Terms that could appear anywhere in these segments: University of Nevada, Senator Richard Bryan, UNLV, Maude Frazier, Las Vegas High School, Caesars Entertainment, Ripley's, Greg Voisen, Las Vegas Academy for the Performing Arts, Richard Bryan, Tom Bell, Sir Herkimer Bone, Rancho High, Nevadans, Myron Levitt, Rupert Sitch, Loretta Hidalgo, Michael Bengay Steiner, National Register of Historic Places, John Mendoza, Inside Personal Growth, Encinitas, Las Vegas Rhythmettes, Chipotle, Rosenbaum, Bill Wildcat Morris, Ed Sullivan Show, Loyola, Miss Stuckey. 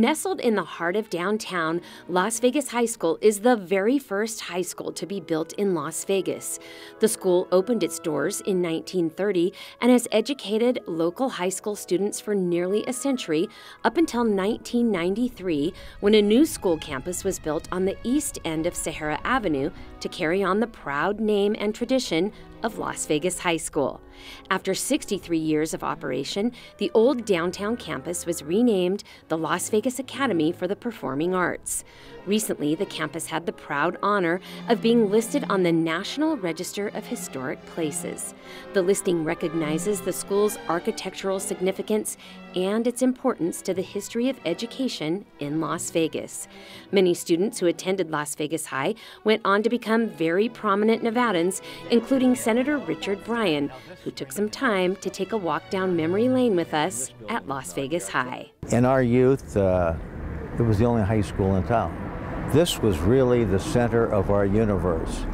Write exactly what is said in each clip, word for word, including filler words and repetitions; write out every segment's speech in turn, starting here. Nestled in the heart of downtown, Las Vegas High School is the very first high school to be built in Las Vegas. The school opened its doors in nineteen thirty and has educated local high school students for nearly a century, up until nineteen ninety-three, when a new school campus was built on the east end of Sahara Avenue to carry on the proud name and tradition of Las Vegas High School. After sixty-three years of operation, the old downtown campus was renamed the Las Vegas Academy for the Performing Arts. Recently, the campus had the proud honor of being listed on the National Register of Historic Places. The listing recognizes the school's architectural significance and its importance to the history of education in Las Vegas. Many students who attended Las Vegas High went on to become very prominent Nevadans, including Senator Richard Bryan, who took some time to take a walk down memory lane with us at Las Vegas High. In our youth, uh, it was the only high school in town. This was really the center of our universe.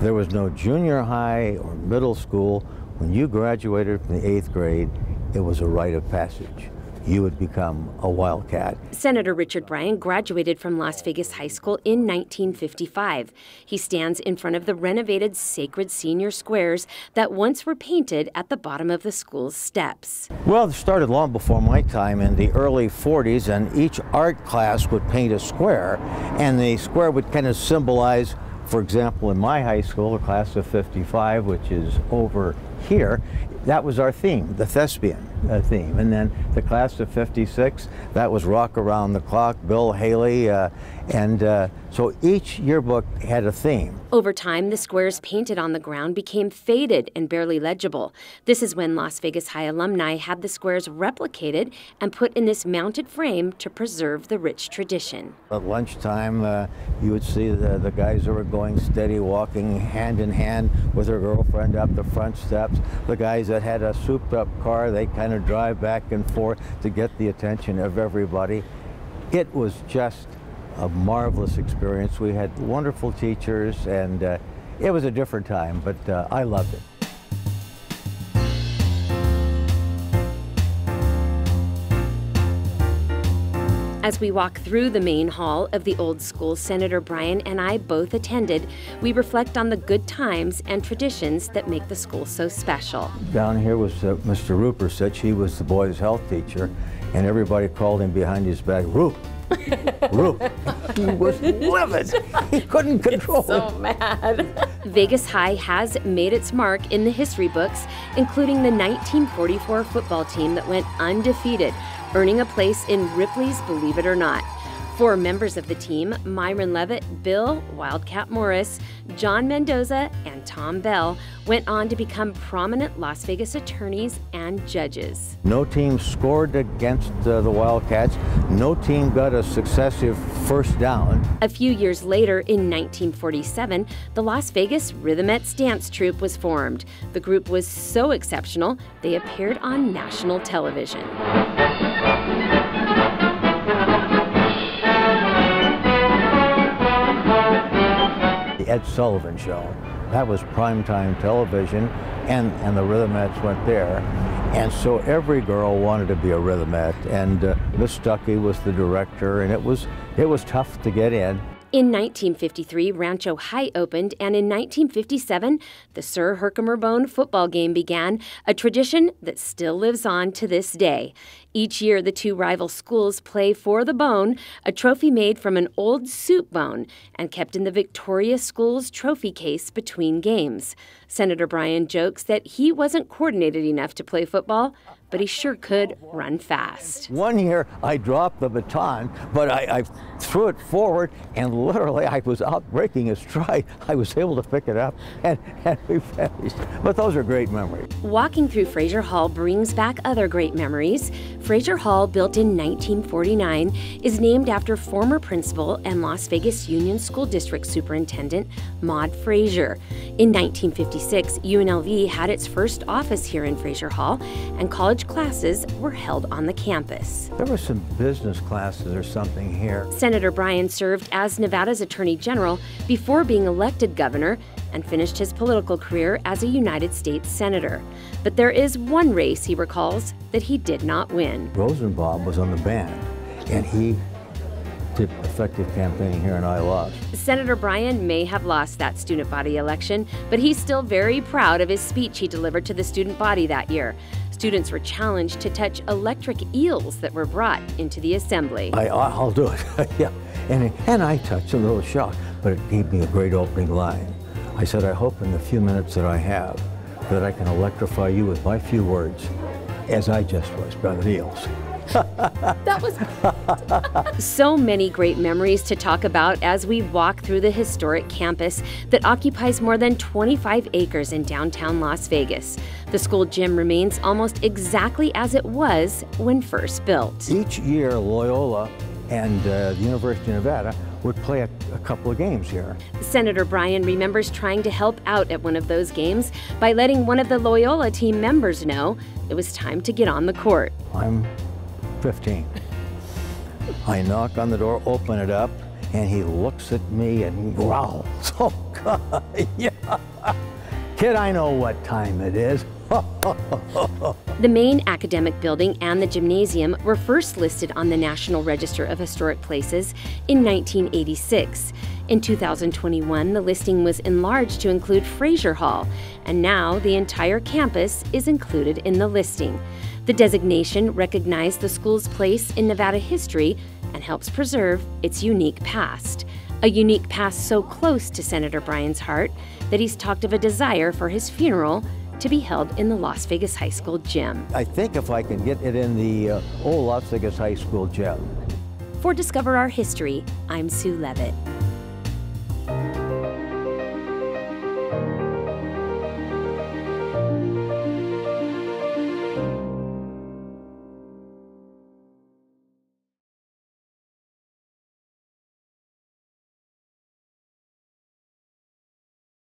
There was no junior high or middle school. When you graduated from the eighth grade, it was a rite of passage. You would become a Wildcat. Senator Richard Bryan graduated from Las Vegas High School in nineteen fifty-five. He stands in front of the renovated sacred senior squares that once were painted at the bottom of the school's steps. Well, it started long before my time in the early forties, and each art class would paint a square, and the square would kind of symbolize, for example, in my high school, the class of fifty-five, which is over here, that was our theme, the thespian uh, theme. And then the class of fifty-six, that was Rock Around the Clock, Bill Haley, uh, and uh, so each yearbook had a theme. Over time, the squares painted on the ground became faded and barely legible. This is when Las Vegas High alumni had the squares replicated and put in this mounted frame to preserve the rich tradition. At lunchtime, uh, you would see the, the guys that were going steady, walking hand in hand with their girlfriend up the front steps. The guys that had a souped-up car, they kind of drive back and forth to get the attention of everybody. It was just a marvelous experience. We had wonderful teachers, and uh, it was a different time, but uh, I loved it. As we walk through the main hall of the old school Senator Bryan and I both attended, we reflect on the good times and traditions that make the school so special. Down here was uh, Mister Rupert Sitch. He was the boys' health teacher, and everybody called him behind his back, Roop, Roop. He was livid. He couldn't control it. So mad. Vegas High has made its mark in the history books, including the nineteen forty-four football team that went undefeated, earning a place in Ripley's Believe It or Not. Four members of the team, Myron Levitt, Bill Wildcat Morris, John Mendoza, and Tom Bell, went on to become prominent Las Vegas attorneys and judges. No team scored against uh, the Wildcats. No team got a successive first down. A few years later, in nineteen forty-seven, the Las Vegas Rhythmettes dance troupe was formed. The group was so exceptional, they appeared on national television. The Ed Sullivan Show. That was primetime television, and, and the Rhythmettes went there. And so every girl wanted to be a Rhythmette, and uh, Miss Stuckey was the director, and it was, it was tough to get in. In nineteen fifty-three, Rancho High opened, and in nineteen fifty-seven, the Sir Herkimer Bone football game began, a tradition that still lives on to this day. Each year, the two rival schools play for the bone, a trophy made from an old soup bone and kept in the Victoria School's trophy case between games. Senator Bryan jokes that he wasn't coordinated enough to play football, but he sure could run fast. One year, I dropped the baton, but I, I threw it forward, and literally, I was out breaking his stride. I was able to pick it up, and, and we finished. But those are great memories. Walking through Fraser Hall brings back other great memories. Fraser Hall, built in nineteen forty-nine, is named after former principal and Las Vegas Union School District Superintendent Maude Frazier. In nineteen fifty-six, U N L V had its first office here in Fraser Hall, and college classes were held on the campus. There were some business classes or something here. Senator Bryan served as Nevada's Attorney General before being elected governor and finished his political career as a United States Senator. But there is one race he recalls that he did not win. Rosenbaum was on the band, and he did effective campaigning here, and I lost. Senator Bryan may have lost that student body election, but he's still very proud of his speech he delivered to the student body that year. Students were challenged to touch electric eels that were brought into the assembly. I, I'll do it, yeah. And, and I touched a little shock, but it gave me a great opening line. I said, I hope in the few minutes that I have that I can electrify you with my few words, as I just was, by the eels. That was so many great memories to talk about as we walk through the historic campus that occupies more than twenty-five acres in downtown Las Vegas. The school gym remains almost exactly as it was when first built. Each year, Loyola and uh, the University of Nevada would play a, a couple of games here. Senator Bryan remembers trying to help out at one of those games by letting one of the Loyola team members know it was time to get on the court. I'm fifteen. I knock on the door, open it up, and he looks at me and growls. Oh, God, yeah. Kid, I know what time it is. The main academic building and the gymnasium were first listed on the National Register of Historic Places in nineteen eighty-six. In two thousand twenty-one, the listing was enlarged to include Frazier Hall, and now the entire campus is included in the listing. The designation recognized the school's place in Nevada history and helps preserve its unique past. A unique past so close to Senator Bryan's heart that he's talked of a desire for his funeral to be held in the Las Vegas High School gym. I think if I can get it in the uh, old Las Vegas High School gym. For Discover Our History, I'm Sue Levitt.